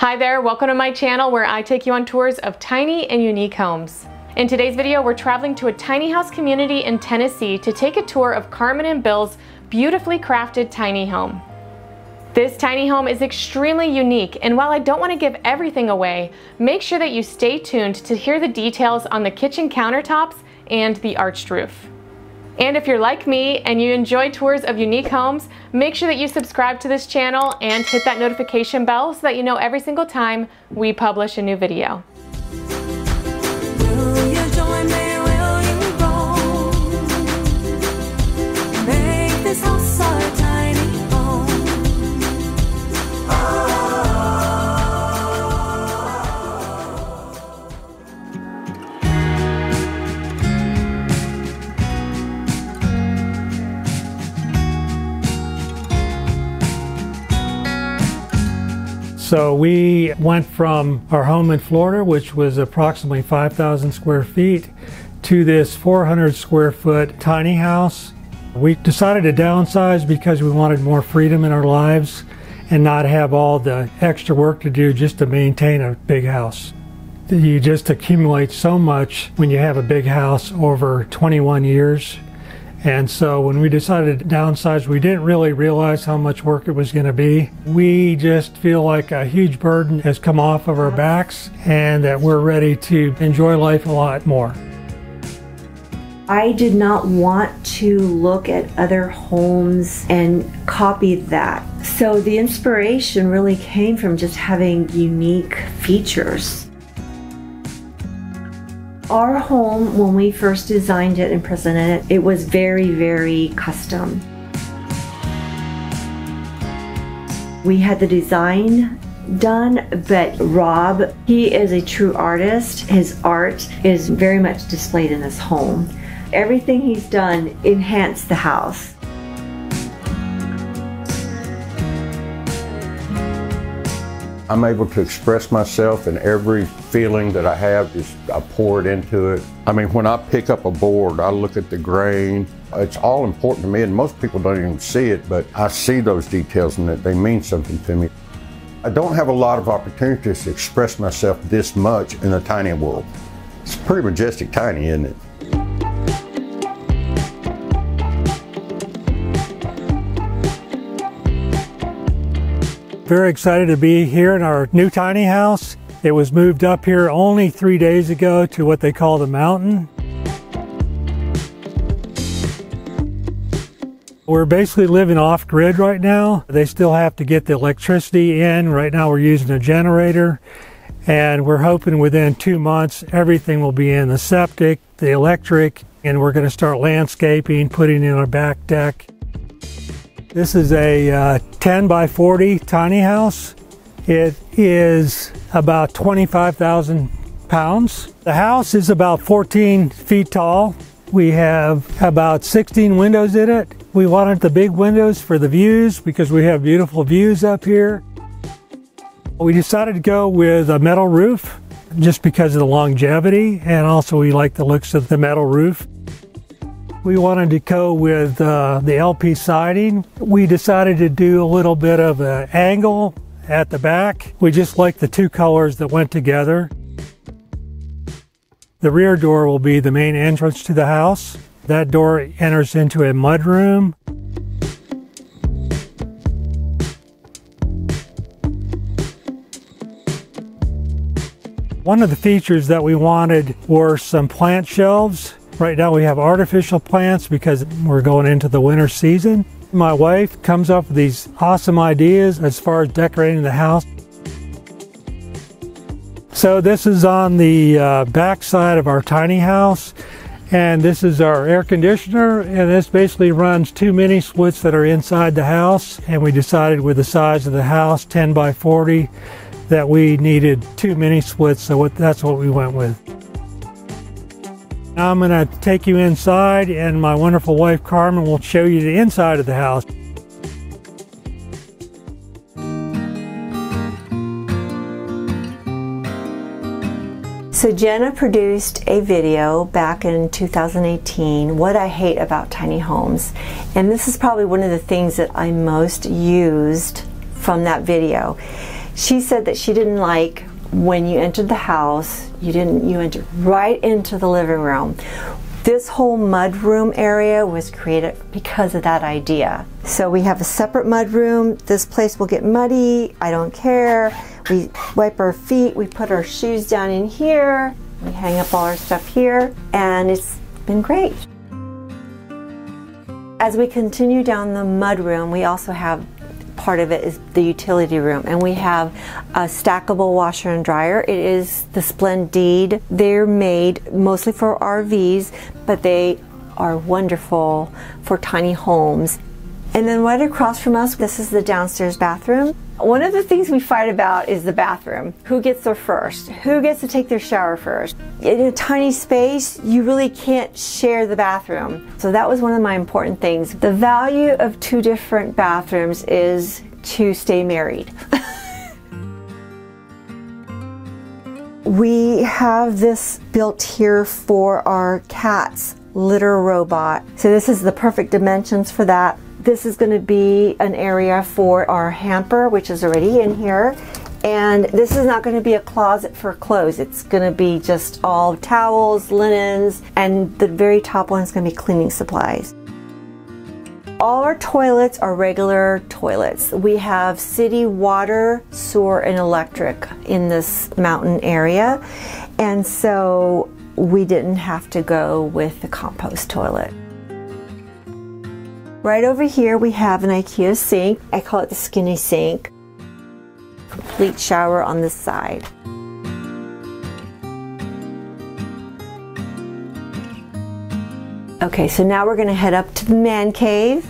Hi there, welcome to my channel where I take you on tours of tiny and unique homes. In today's video, we're traveling to a tiny house community in Tennessee to take a tour of Carmen and Bill's beautifully crafted tiny home. This tiny home is extremely unique, and while I don't want to give everything away, make sure that you stay tuned to hear the details on the kitchen countertops and the arched roof. And if you're like me and you enjoy tours of unique homes, make sure that you subscribe to this channel and hit that notification bell so that you know every single time we publish a new video. So we went from our home in Florida, which was approximately 5,000 square feet, to this 400 square foot tiny house. We decided to downsize because we wanted more freedom in our lives and not have all the extra work to do just to maintain a big house. You just accumulate so much when you have a big house over 21 years. And so when we decided to downsize, we didn't really realize how much work it was going to be. We just feel like a huge burden has come off of our backs and that we're ready to enjoy life a lot more. I did not want to look at other homes and copy that. So the inspiration really came from just having unique features. Our home, when we first designed it and presented it, it was very, very custom. We had the design done, but Rob, he is a true artist. His art is very much displayed in this home. Everything he's done enhanced the house. I'm able to express myself, and every feeling that I have is I pour it into it. I mean, when I pick up a board, I look at the grain. It's all important to me, and most people don't even see it, but I see those details and that they mean something to me. I don't have a lot of opportunities to express myself this much in a tiny world. It's pretty majestic tiny, isn't it? Very excited to be here in our new tiny house. It was moved up here only 3 days ago to what they call the mountain. We're basically living off-grid right now. They still have to get the electricity in. Right now we're using a generator, and we're hoping within 2 months everything will be in: the septic, the electric, and we're going to start landscaping, putting in our back deck. This is a 10 by 40 tiny house. It is about 25,000 pounds. The house is about 14 feet tall. We have about 16 windows in it. We wanted the big windows for the views because we have beautiful views up here. We decided to go with a metal roof just because of the longevity, and also we like the looks of the metal roof. We wanted to go with the LP siding. We decided to do a little bit of an angle at the back. We just like the two colors that went together. The rear door will be the main entrance to the house. That door enters into a mudroom. One of the features that we wanted were some plant shelves. Right now we have artificial plants because we're going into the winter season. My wife comes up with these awesome ideas as far as decorating the house. So this is on the back side of our tiny house, and this is our air conditioner, and this basically runs two mini splits that are inside the house, and we decided with the size of the house, 10 by 40, that we needed two mini splits, so that's what we went with. I'm going to take you inside, and my wonderful wife Carmen will show you the inside of the house. So Jenna produced a video back in 2018, What I Hate About Tiny Homes. And this is probably one of the things that I most used from that video. She said that she didn't like when you entered the house, you entered right into the living room. This whole mud room area was created because of that idea. So we have a separate mud room. This place will get muddy. I don't care. We wipe our feet. We put our shoes down in here. We hang up all our stuff here, and it's been great. As we continue down the mud room, we also have part of it is the utility room, and we have a stackable washer and dryer. It is the Splendide. They're made mostly for RVs, but they are wonderful for tiny homes. And then right across from us, this is the downstairs bathroom. One of the things we fight about is the bathroom. Who gets there first? Who gets to take their shower first? In a tiny space, you really can't share the bathroom. So that was one of my important things. The value of two different bathrooms is to stay married. We have this built here for our cat's litter robot. So this is the perfect dimensions for that. This is going to be an area for our hamper, which is already in here. And this is not going to be a closet for clothes. It's going to be just all towels, linens, and the very top one is going to be cleaning supplies. All our toilets are regular toilets. We have city water, sewer, and electric in this mountain area. And so we didn't have to go with the compost toilet. Right over here we have an IKEA sink. I call it the skinny sink. Complete shower on this side. Okay, so now we're going to head up to the man cave.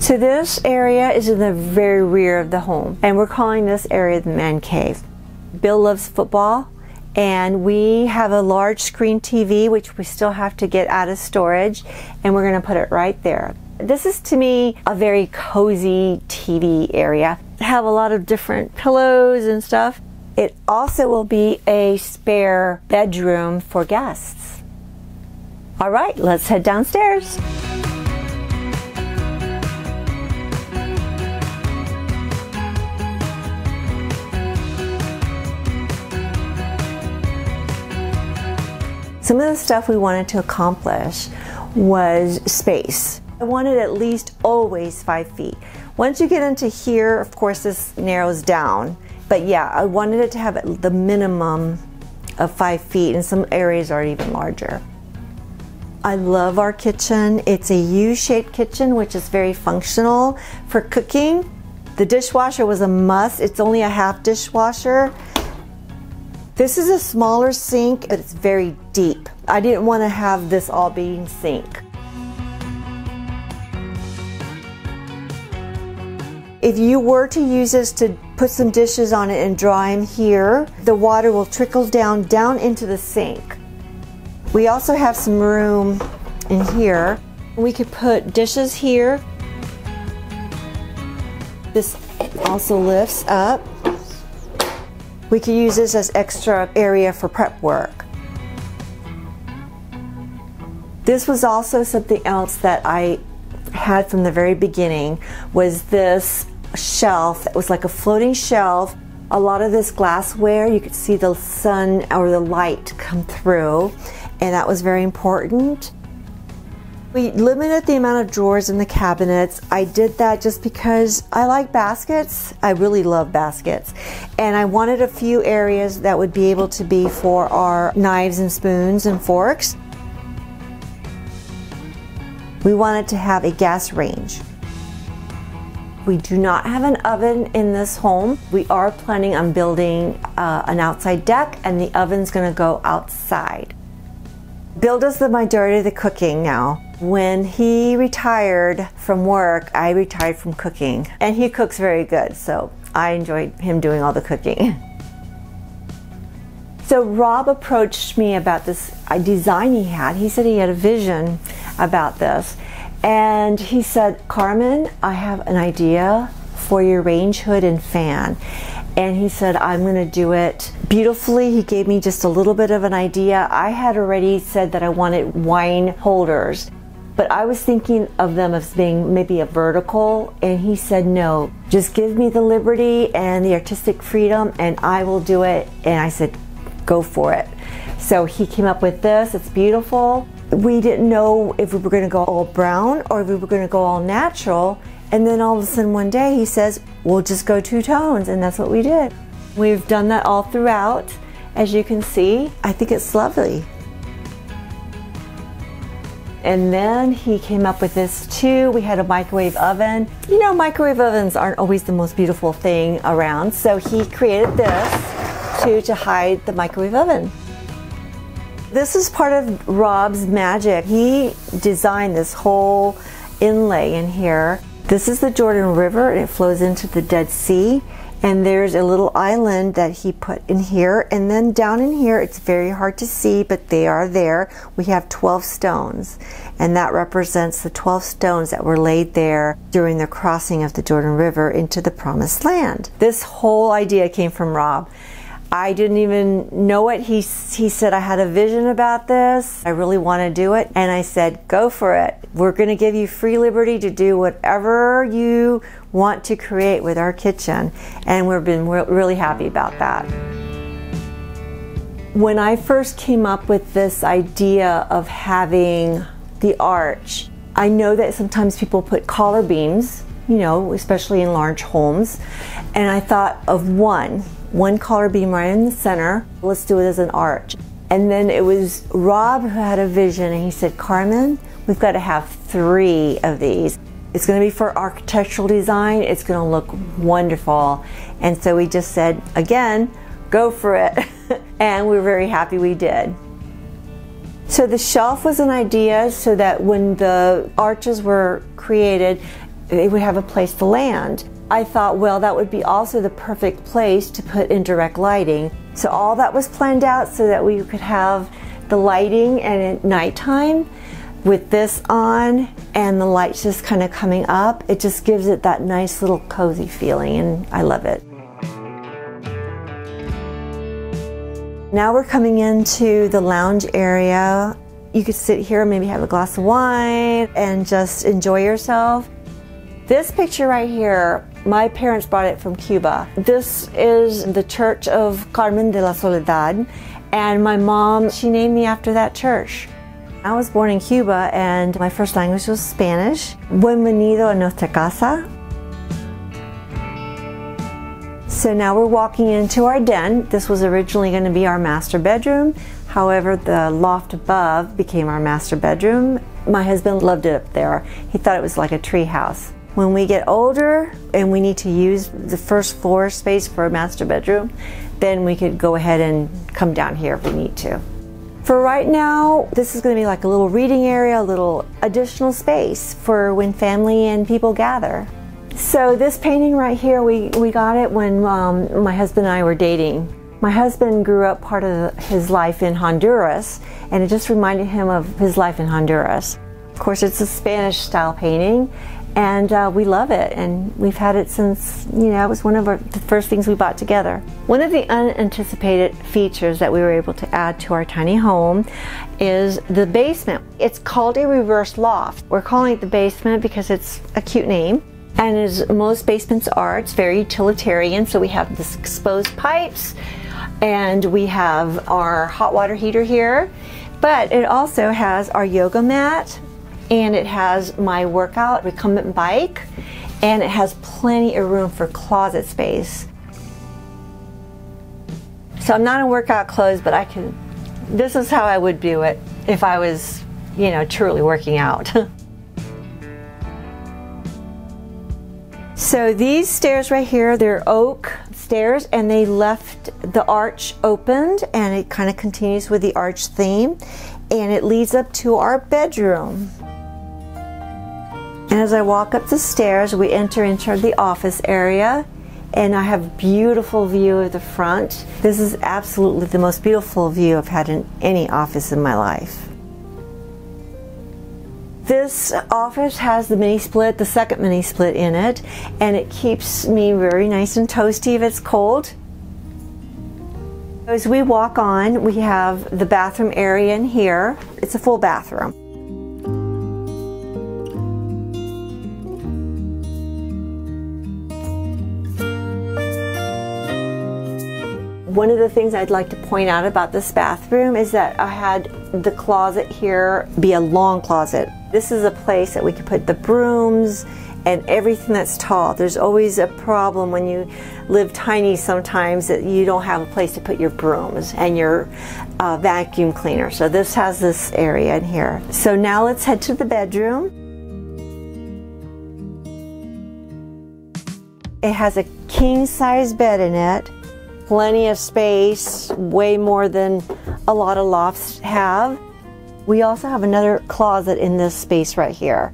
So this area is in the very rear of the home, and we're calling this area the man cave. Bill loves football, and we have a large screen TV, which we still have to get out of storage, and we're going to put it right there. This is, to me, a very cozy TV area. I have a lot of different pillows and stuff. It also will be a spare bedroom for guests. All right, let's head downstairs. Some of the stuff we wanted to accomplish was space. I wanted at least always 5 feet. Once you get into here, of course, this narrows down. But yeah, I wanted it to have the minimum of 5 feet, and some areas are even larger. I love our kitchen. It's a U-shaped kitchen, which is very functional for cooking. The dishwasher was a must. It's only a half dishwasher. This is a smaller sink, but it's very deep. I didn't want to have this all being sink. If you were to use this to put some dishes on it and dry them here, the water will trickle down into the sink. We also have some room in here. We could put dishes here. This also lifts up. We could use this as extra area for prep work. This was also something else that I had from the very beginning, was this shelf that was like a floating shelf. A lot of this glassware, you could see the sun or the light come through, and that was very important. We limited the amount of drawers in the cabinets. I did that just because I like baskets. I really love baskets. And I wanted a few areas that would be able to be for our knives and spoons and forks. We wanted to have a gas range. We do not have an oven in this home. We are planning on building an outside deck, and the oven's gonna go outside. Bill does the majority of the cooking now. When he retired from work, I retired from cooking, and he cooks very good, so I enjoyed him doing all the cooking. So Rob approached me about this design he had. He said he had a vision about this, and he said, "Carmen, I have an idea for your range hood and fan." And he said, "I'm gonna do it beautifully." He gave me just a little bit of an idea. I had already said that I wanted wine holders. But I was thinking of them as being maybe a vertical, and he said, no, just give me the liberty and the artistic freedom and I will do it. And I said, go for it. So he came up with this, it's beautiful. We didn't know if we were gonna go all brown or if we were gonna go all natural. And then all of a sudden one day he says, we'll just go two tones, and that's what we did. We've done that all throughout. As you can see, I think it's lovely. And then he came up with this too. We had a microwave oven. You know, microwave ovens aren't always the most beautiful thing around, so he created this too to hide the microwave oven. This is part of Rob's magic. He designed this whole inlay in here. This is the Jordan River, and it flows into the Dead Sea. And there's a little island that he put in here, and then down in here, it's very hard to see, but they are there. We have 12 stones, and that represents the 12 stones that were laid there during the crossing of the Jordan River into the Promised Land. This whole idea came from Rob. I didn't even know it. He said, I had a vision about this. I really want to do it. And I said, go for it. We're going to give you free liberty to do whatever you want to create with our kitchen. And we've been really happy about that. When I first came up with this idea of having the arch, I know that sometimes people put collar beams, you know, especially in large homes. And I thought of one collar beam right in the center. Let's do it as an arch. And then it was Rob who had a vision, and he said, Carmen, we've got to have 3 of these. It's going to be for architectural design. It's going to look wonderful. And so we just said, again, go for it. And we're very happy we did. So the shelf was an idea so that when the arches were created, they would have a place to land. I thought, well, that would be also the perfect place to put indirect lighting. So all that was planned out so that we could have the lighting and at nighttime with this on and the lights just kind of coming up. It just gives it that nice little cozy feeling, and I love it. Now we're coming into the lounge area. You could sit here, maybe have a glass of wine and just enjoy yourself. This picture right here, my parents brought it from Cuba. This is the Church of Carmen de la Soledad, and my mom, she named me after that church. I was born in Cuba, and my first language was Spanish. Bienvenido a nuestra casa. So now we're walking into our den. This was originally going to be our master bedroom. However, the loft above became our master bedroom. My husband loved it up there. He thought it was like a tree house. When we get older and we need to use the first floor space for a master bedroom, then we could go ahead and come down here if we need to. For right now, this is going to be like a little reading area, a little additional space for when family and people gather. So this painting right here, we got it when my husband and I were dating. My husband grew up part of his life in Honduras, and it just reminded him of his life in Honduras. Of course, it's a Spanish style painting. And we love it, and we've had it since, you know, it was one of the first things we bought together. One of the unanticipated features that we were able to add to our tiny home is the basement. It's called a reverse loft. We're calling it the basement because it's a cute name. And as most basements are, it's very utilitarian, so we have this exposed pipes, and we have our hot water heater here, but it also has our yoga mat, and it has my workout recumbent bike, and it has plenty of room for closet space. So I'm not in workout clothes, but this is how I would do it if I was, you know, truly working out. So these stairs right here, they're oak stairs, and they left the arch opened, and it kind of continues with the arch theme, and it leads up to our bedroom. And as I walk up the stairs, we enter into the office area, and I have a beautiful view of the front. This is absolutely the most beautiful view I've had in any office in my life. This office has the mini split, the second mini split in it, and it keeps me very nice and toasty if it's cold. As we walk on, we have the bathroom area in here. It's a full bathroom. One of the things I'd like to point out about this bathroom is that I had the closet here be a long closet. This is a place that we could put the brooms and everything that's tall. There's always a problem when you live tiny sometimes that you don't have a place to put your brooms and your vacuum cleaner. So this has this area in here. So now let's head to the bedroom. It has a king-size bed in it. Plenty of space, way more than a lot of lofts have. We also have another closet in this space right here.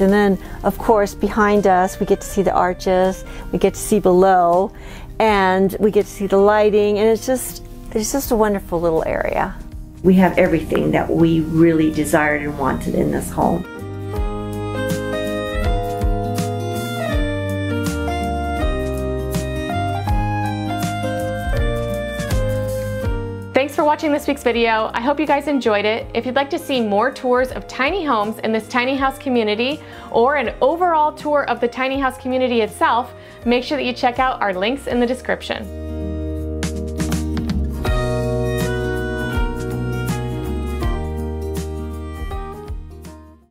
And then, of course, behind us, we get to see the arches, we get to see below, and we get to see the lighting, and it's just a wonderful little area. We have everything that we really desired and wanted in this home. Thanks for watching this week's video. I hope you guys enjoyed it. If you'd like to see more tours of tiny homes in this tiny house community or an overall tour of the tiny house community itself, make sure that you check out our links in the description.